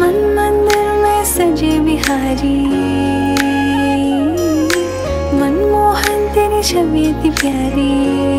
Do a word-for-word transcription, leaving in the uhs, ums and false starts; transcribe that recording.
मन मंदिर में सजे बिहारी, मनमोहन तेरी छवि थी प्यारी।